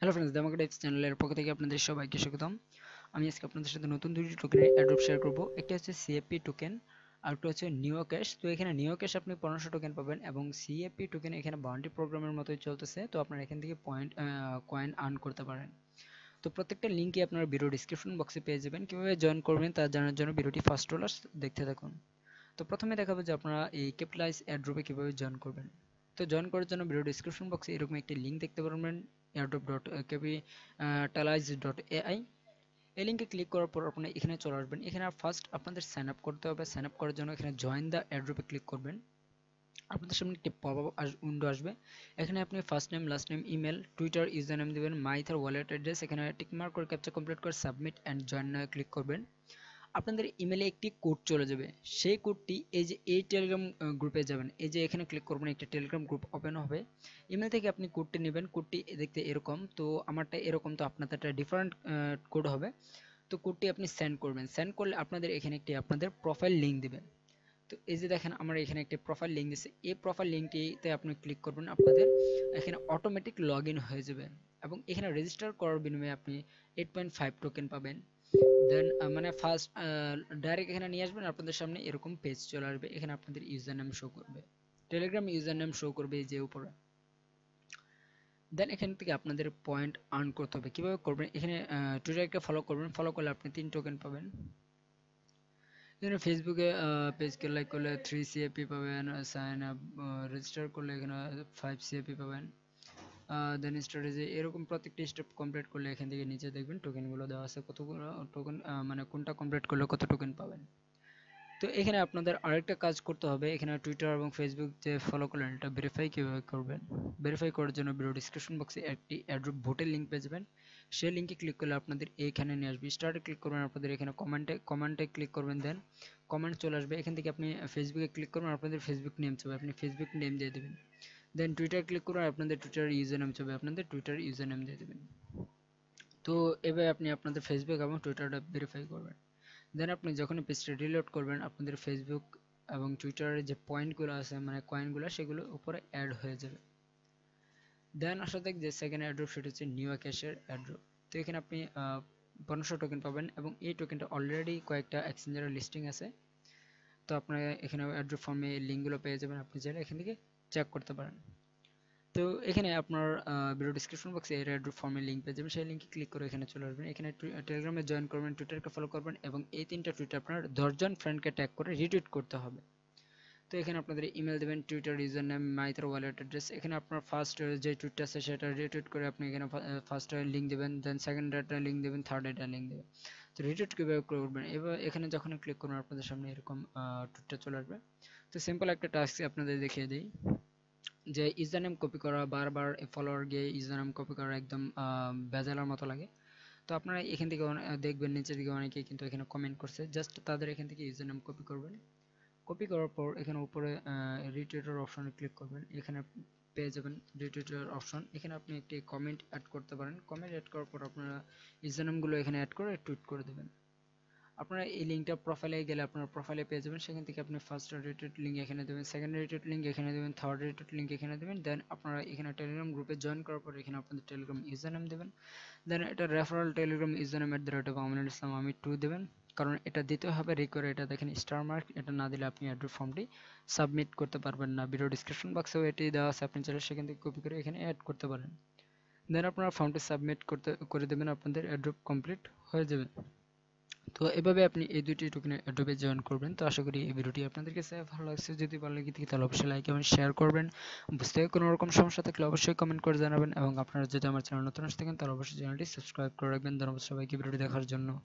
Hello friends ডেমোক্রেটিক্স চ্যানেলের পক্ষ থেকে আপনাদের সবাইকে স্বাগতম। আমি আজকে আপনাদের সাথে নতুন দুটি টোকেনের অ্যাড্রপ শেয়ার করব। একটা হচ্ছে CAP টোকেন আর একটা হচ্ছে নিওক্যাশ। তো এখানে নিওক্যাশ আপনি 1500 টোকেন পাবেন এবং CAP টোকেন এখানে বাউন্ডারি প্রোগ্রামের মতোই চলতেছে। তো আপনারা এখান থেকে পয়েন্ট কয়েন আর্ন করতে পারেন। তো প্রত্যেকটা লিংকই আপনারা ভিডিও ডেসক্রিপশন বক্সে পেয়ে যাবেন। কিভাবে জয়েন করবেন তা জানার জন্য ভিডিওটি ফার্স্ট রোলার দেখতে থাকুন। তো প্রথমে দেখাবো যে আপনারা এই ক্যাপিটালাইজ অ্যাড্রপে কিভাবে জয়েন করবেন। তো জয়েন করার জন্য ভিডিও ডেসক্রিপশন বক্সে এরকম একটি লিংক দেখতে পারবেন airdrop.capitalize.ai। এই লিংকে ক্লিক করার পর আপনারা এখানে চলে আসবেন। এখানে ফার্স্ট আপনাদের সাইন আপ করতে হবে। সাইন আপ করার জন্য এখানে জয়েন দ্য অ্যাড্রপে ক্লিক করবেন। আপনাদের সামনে একটি পপ আপ উইন্ডো আসবে। এখানে আপনি first name, last name, email, Twitter user name দিবেন, মাইথার ওয়ালেট অ্যাড্রেস, এখানে টিক মার্ক করে ক্যাপচা কমপ্লিট করে submit and join now click করবেন। আপনাদের ইমেলে একটি কোড চলে যাবে। সেই কোডটি এই যে এই টেলিগ্রাম গ্রুপে যাবেন, এই যে এখানে ক্লিক করবেন, একটা টেলিগ্রাম গ্রুপ ওপেন হবে। ইমেল থেকে আপনি কোডটি নেবেন। কোডটি দেখতে এরকম, তো আমারটা এরকম, তো আপনাদেরটা ডিফারেন্ট কোড হবে। তো কোডটি আপনি সেন্ড করবেন। সেন্ড করলে আপনাদের এখানে একটি আপনাদের প্রোফাইল লিঙ্ক দেবেন। তো এই যে দেখেন আমার এখানে একটি প্রোফাইল লিঙ্ক দিচ্ছে। এই প্রোফাইল লিঙ্কটিতে আপনি ক্লিক করবেন, আপনাদের এখানে অটোমেটিক লগ ইন হয়ে যাবে এবং এখানে রেজিস্টার করার বিনিময়ে আপনি 8.5 টোকেন পাবেন। দেন মানে ফার্স্ট ডাইরেক্ট এখানে নিয়ে আসবেন। আপনাদের সামনে এরকম পেজ চলে আসবে। এখানে আপনাদের ইউজার নেম শো করবে, টেলিগ্রাম ইউজার নেম শো করবে এই যে উপরে। দেন এখান থেকে আপনাদের পয়েন্ট আর্ন করতে হবে। কিভাবে করবেন, এখানে টুইটারকে ফলো করবেন, ফলো করলে আপনি 3 টোকেন পাবেন। এখানে ফেসবুকে পেজকে লাইক করলে 3 CAP পাবেন, সাইন আপ রেজিস্টার করলে এখানে 5 CAP পাবেন। দেন স্ট্র্যাটেজি এরকম প্রত্যেকটা স্টেপ কমপ্লিট করলে এখান থেকে নিচে দেখবেন টোকেনগুলো দেওয়া আছে, কতগুলো টোকেন মানে কোনটা কমপ্লিট করলে কত টোকেন পাবেন। তো এখানে আপনাদের আরেকটা কাজ করতে হবে। এখানে টুইটার এবং ফেসবুক যে ফলো করলেন এটা ভেরিফাই কীভাবে করবেন, ভেরিফাই করার জন্য ভিডিও ডিসক্রিপশন বক্সে একটি অ্যাড্রপ ভোটের লিঙ্ক পেয়ে যাবেন। সেই লিঙ্কে ক্লিক করলে আপনাদের এখানে নিয়ে আসবে। স্টার্টে ক্লিক করবেন, আপনাদের এখানে কমেন্টে ক্লিক করবেন। দেন কমেন্ট চলে আসবে। এখান থেকে আপনি ফেসবুকে ক্লিক করবেন, আপনাদের ফেসবুক নেম চাবে, আপনি ফেসবুক নেম দিয়ে দেবেন। দেন টুইটার ক্লিক করুন, আপনাদের টুইটার ইউজার নেম চাবে, আপনাদের টুইটার ইউজার নেম দিয়ে দেবেন। তো এভাবে আপনি আপনাদের ফেসবুক এবং টুইটারটা ভেরিফাই করবেন। দেন আপনি যখন পেজটা রিলোড করবেন, আপনাদের ফেসবুক এবং টুইটারের যে পয়েন্টগুলো আছে মানে কয়েনগুলো, সেগুলো উপরে অ্যাড হয়ে যাবে। দেন আসা থাক যে সেকেন্ড অ্যাড্রপ, সেটা হচ্ছে নিওক্যাশের অ্যাড্রপ। তো এখানে আপনি 1500 টোকেন পাবেন এবং এই টোকেনটা অলরেডি কয়েকটা এক্সচেঞ্জের লিস্টিং আছে। তো আপনারা এখানে অ্যাড্রপ ফর্মে লিঙ্কগুলো পেয়ে যাবেন, আপনি চাইলে এখান থেকে চেক করতে পারেন। তো এখানে আপনার ভিডিও ডিসক্রিপশন বক্সে এর অ্যাড্রপ ফর্মের লিঙ্ক পেয়ে যাবেন। সেই লিঙ্কে ক্লিক করে এখানে চলে আসবেন। এখানে টেলিগ্রামে জয়েন করবেন, টুইটারকে ফলো করবেন এবং এই 3টা টুইট আপনার 10 জন ফ্রেন্ডকে ট্যাগ করে রিটুইট করতে হবে। তো এখানে আপনাদের ইমেল দেবেন, Twitter user name, MyEther wallet address. এখানে আপনার ফার্স্ট যে টুইটটা আছে সেটা রিটুইট করে আপনি এখানে ফার্স্ট লিঙ্ক দেবেন, দেন সেকেন্ড একটা লিঙ্ক দেবেন, থার্ড একটা লিঙ্ক দেবেন। তো রিটুইট কীভাবে করবেন, এবার এখানে যখন ক্লিক করবেন আপনাদের সামনে এরকম টুইটটা চলে আসবে। তো সিম্পল একটা টাস্ক আপনাদের দেখিয়ে দিই, যে ইউজার নেম কপি করা, বারবার ফলোয়ার গিয়ে ইউজার নেম কপি করা একদম ভেজালার মতো লাগে। তো আপনারা এখান থেকে দেখবেন নিচের দিকে অনেকেই কিন্তু এখানে কমেন্ট করছে, জাস্ট তাদের এখান থেকে ইউজার নেম কপি করবেন। কপি করার পর এখানে উপরে রিটুইটার অপশনে ক্লিক করবেন, এখানে পেয়ে যাবেন রিটুইটার অপশন। এখানে আপনি একটি কমেন্ট অ্যাড করতে পারেন। কমেন্ট অ্যাড করার পর আপনারা ইউজার নেমগুলো এখানে অ্যাড করে টুইট করে দেবেন। আপনারা এই লিঙ্কটা প্রোফাইলে গেলে আপনার প্রোফাইলে পেয়ে যাবেন। সেখান থেকে আপনি ফার্স্ট রিটুইট লিঙ্ক এখানে দেবেন, সেকেন্ড রিটুইট লিঙ্ক এখানে দেবেন, থার্ড রিটুইট লিঙ্ক এখানে দেবেন। দেন আপনারা এখানে টেলিগ্রাম গ্রুপে জয়েন করার পর এখানে আপনাদের টেলিগ্রাম ইউজার নেম দেবেন। দেন এটা referral Telegram user name @aminul islam আমি 2 দেবেন, কারণ এটা দিতে হবে রিকোয়ার। এটা দেখেন স্টার মার্ক, এটা না দিলে আপনি অ্যাড্রপ ফর্মটি সাবমিট করতে পারবেন না। ভিডিও ডিসক্রিপশন বক্সেও এটি দেওয়া আছে, আপনি চাইলে সেখান থেকে কপি করে এখানে অ্যাড করতে পারেন। দেন আপনারা ফর্মটি সাবমিট করে দেবেন, আপনাদের অ্যাড্রপ কমপ্লিট হয়ে যাবে। তো এভাবে আপনি এই 2টি টোকেনের অ্যাড্রপে জয়েন করবেন। তো আশা করি এই ভিডিওটি আপনাদের কাছে ভালো লাগছে। যদি ভালো লাগে তাহলে অবশ্যই লাইক এবং শেয়ার করবেন। বুঝতে কোনো রকম সমস্যা থাকলে অবশ্যই কমেন্ট করে জানাবেন এবং আপনারা যদি আমার চ্যানেল নতুন আসতে থাকেন তাহলে অবশ্যই চ্যানেলটি সাবস্ক্রাইব করে রাখবেন। ধন্যবাদ সবাইকে ভিডিওটি দেখার জন্য।